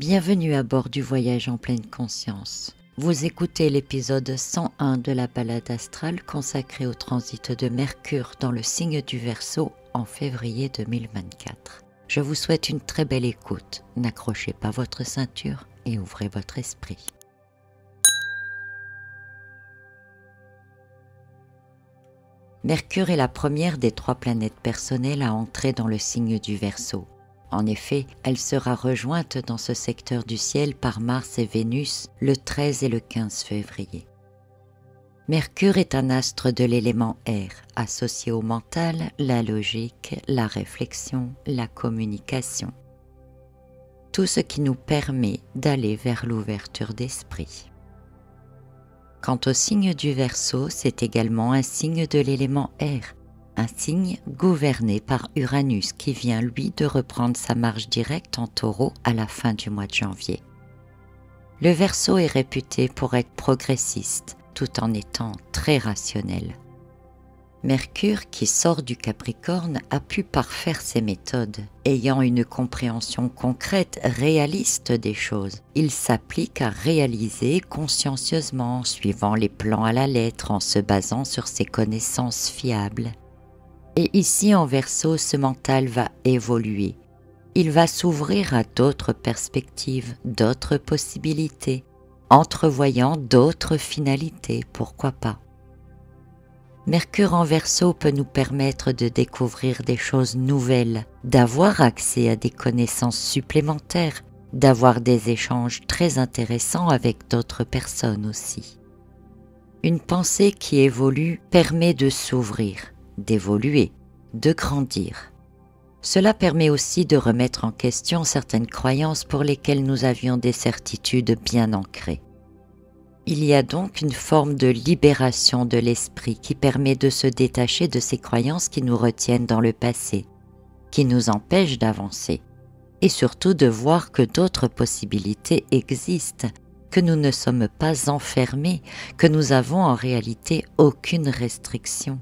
Bienvenue à bord du voyage en pleine conscience. Vous écoutez l'épisode 101 de la balade astrale consacrée au transit de Mercure dans le signe du Verseau en février 2024. Je vous souhaite une très belle écoute. N'accrochez pas votre ceinture et ouvrez votre esprit. Mercure est la première des 3 planètes personnelles à entrer dans le signe du Verseau. En effet, elle sera rejointe dans ce secteur du ciel par Mars et Vénus le 13 et le 15 février. Mercure est un astre de l'élément air, associé au mental, la logique, la réflexion, la communication. Tout ce qui nous permet d'aller vers l'ouverture d'esprit. Quant au signe du Verseau, c'est également un signe de l'élément air, un signe gouverné par Uranus qui vient lui de reprendre sa marche directe en Taureau à la fin du mois de janvier. Le Verseau est réputé pour être progressiste tout en étant très rationnel. Mercure, qui sort du Capricorne, a pu parfaire ses méthodes. Ayant une compréhension concrète, réaliste des choses, il s'applique à réaliser consciencieusement, en suivant les plans à la lettre, en se basant sur ses connaissances fiables. Et ici en Verseau, ce mental va évoluer. Il va s'ouvrir à d'autres perspectives, d'autres possibilités, entrevoyant d'autres finalités, pourquoi pas. Mercure en Verseau peut nous permettre de découvrir des choses nouvelles, d'avoir accès à des connaissances supplémentaires, d'avoir des échanges très intéressants avec d'autres personnes aussi. Une pensée qui évolue permet de s'ouvrir, d'évoluer, de grandir. Cela permet aussi de remettre en question certaines croyances pour lesquelles nous avions des certitudes bien ancrées. Il y a donc une forme de libération de l'esprit qui permet de se détacher de ces croyances qui nous retiennent dans le passé, qui nous empêchent d'avancer, et surtout de voir que d'autres possibilités existent, que nous ne sommes pas enfermés, que nous avons en réalité aucune restriction.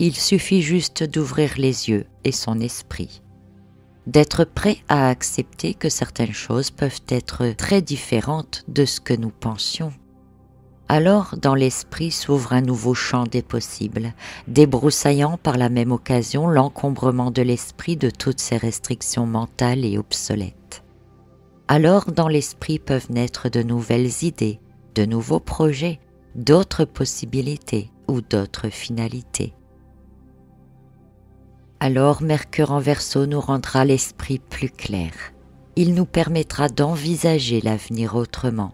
Il suffit juste d'ouvrir les yeux et son esprit, d'être prêt à accepter que certaines choses peuvent être très différentes de ce que nous pensions. Alors, dans l'esprit s'ouvre un nouveau champ des possibles, débroussaillant par la même occasion l'encombrement de l'esprit de toutes ces restrictions mentales et obsolètes. Alors, dans l'esprit peuvent naître de nouvelles idées, de nouveaux projets, d'autres possibilités ou d'autres finalités. Alors Mercure en Verseau nous rendra l'esprit plus clair. Il nous permettra d'envisager l'avenir autrement.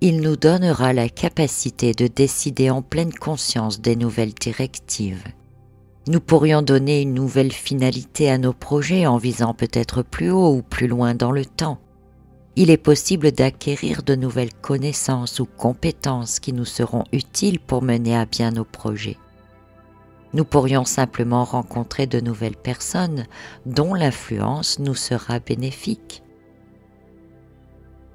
Il nous donnera la capacité de décider en pleine conscience des nouvelles directives. Nous pourrions donner une nouvelle finalité à nos projets en visant peut-être plus haut ou plus loin dans le temps. Il est possible d'acquérir de nouvelles connaissances ou compétences qui nous seront utiles pour mener à bien nos projets. Nous pourrions simplement rencontrer de nouvelles personnes dont l'influence nous sera bénéfique.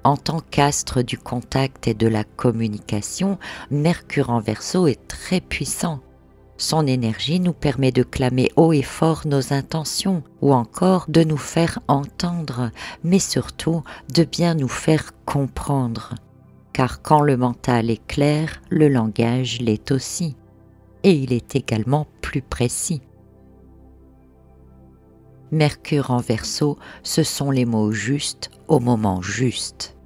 En tant qu'astre du contact et de la communication, Mercure en Verseau est très puissant. Son énergie nous permet de clamer haut et fort nos intentions ou encore de nous faire entendre, mais surtout de bien nous faire comprendre. Car quand le mental est clair, le langage l'est aussi. Et il est également plus précis. Mercure en Verseau, ce sont les mots justes au moment juste.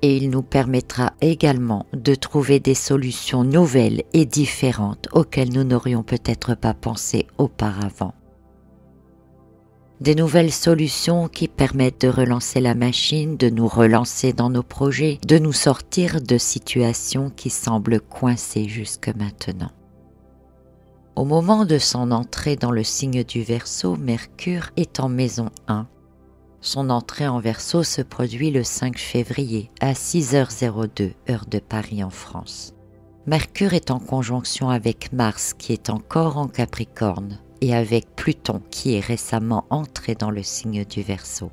Et il nous permettra également de trouver des solutions nouvelles et différentes auxquelles nous n'aurions peut-être pas pensé auparavant. Des nouvelles solutions qui permettent de relancer la machine, de nous relancer dans nos projets, de nous sortir de situations qui semblent coincées jusque maintenant. Au moment de son entrée dans le signe du Verseau, Mercure est en maison 1. Son entrée en Verseau se produit le 5 février à 6h02, heure de Paris en France. Mercure est en conjonction avec Mars qui est encore en Capricorne et avec Pluton qui est récemment entré dans le signe du Verseau.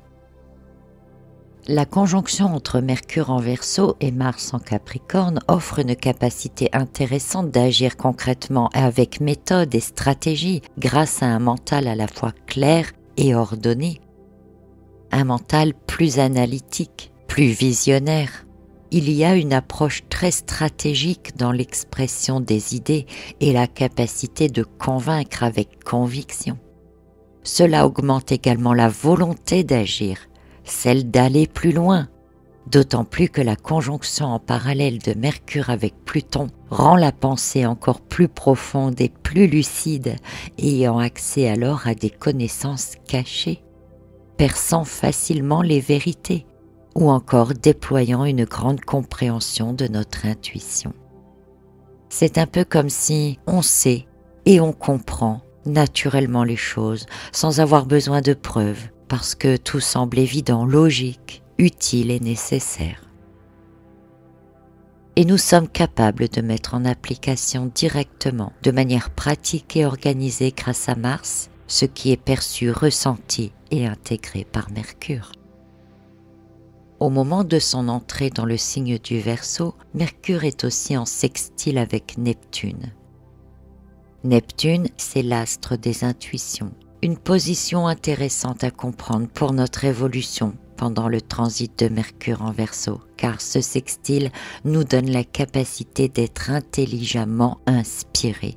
La conjonction entre Mercure en Verseau et Mars en Capricorne offre une capacité intéressante d'agir concrètement avec méthode et stratégie grâce à un mental à la fois clair et ordonné. un mental plus analytique, plus visionnaire. Il y a une approche très stratégique dans l'expression des idées et la capacité de convaincre avec conviction. Cela augmente également la volonté d'agir, celle d'aller plus loin, d'autant plus que la conjonction en parallèle de Mercure avec Pluton rend la pensée encore plus profonde et plus lucide, ayant accès alors à des connaissances cachées, perçant facilement les vérités, ou encore déployant une grande compréhension de notre intuition. C'est un peu comme si on sait et on comprend naturellement les choses sans avoir besoin de preuves, parce que tout semble évident, logique, utile et nécessaire. Et nous sommes capables de mettre en application directement, de manière pratique et organisée grâce à Mars, ce qui est perçu, ressenti et intégré par Mercure. Au moment de son entrée dans le signe du Verseau, Mercure est aussi en sextile avec Neptune. Neptune, c'est l'astre des intuitions, une position intéressante à comprendre pour notre évolution pendant le transit de Mercure en Verseau, car ce sextile nous donne la capacité d'être intelligemment inspirés.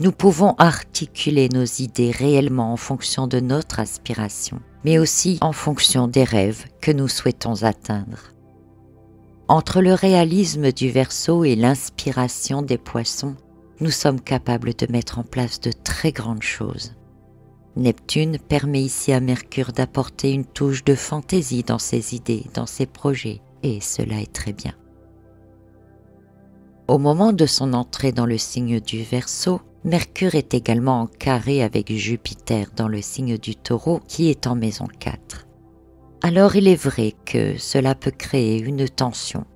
Nous pouvons articuler nos idées réellement en fonction de notre aspiration, mais aussi en fonction des rêves que nous souhaitons atteindre. Entre le réalisme du Verseau et l'inspiration des Poissons, nous sommes capables de mettre en place de très grandes choses. Neptune permet ici à Mercure d'apporter une touche de fantaisie dans ses idées, dans ses projets, et cela est très bien. Au moment de son entrée dans le signe du Verseau, Mercure est également en carré avec Jupiter dans le signe du Taureau qui est en maison 4. Alors il est vrai que cela peut créer une tension.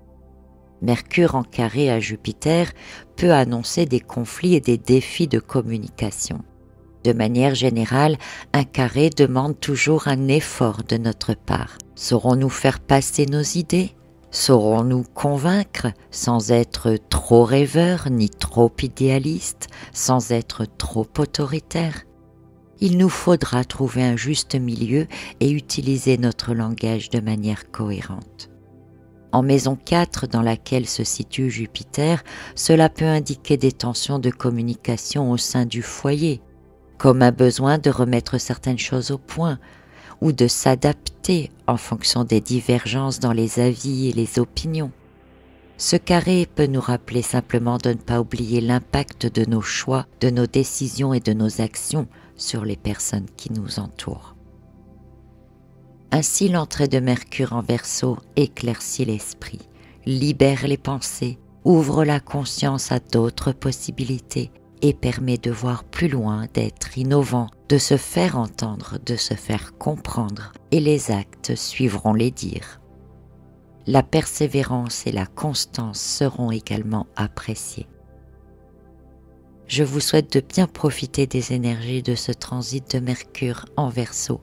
Mercure en carré à Jupiter peut annoncer des conflits et des défis de communication. De manière générale, un carré demande toujours un effort de notre part. Saurons-nous faire passer nos idées ? Saurons-nous convaincre sans être trop rêveur ni trop idéaliste, sans être trop autoritaire? Il nous faudra trouver un juste milieu et utiliser notre langage de manière cohérente. En maison 4 dans laquelle se situe Jupiter, cela peut indiquer des tensions de communication au sein du foyer, comme un besoin de remettre certaines choses au point, ou de s'adapter en fonction des divergences dans les avis et les opinions. Ce carré peut nous rappeler simplement de ne pas oublier l'impact de nos choix, de nos décisions et de nos actions sur les personnes qui nous entourent. Ainsi, l'entrée de Mercure en Verseau éclaircit l'esprit, libère les pensées, ouvre la conscience à d'autres possibilités, et permet de voir plus loin, d'être innovant, de se faire entendre, de se faire comprendre, et les actes suivront les dires. La persévérance et la constance seront également appréciées. Je vous souhaite de bien profiter des énergies de ce transit de Mercure en Verseau.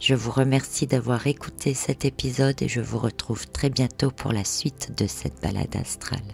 Je vous remercie d'avoir écouté cet épisode et je vous retrouve très bientôt pour la suite de cette balade astrale.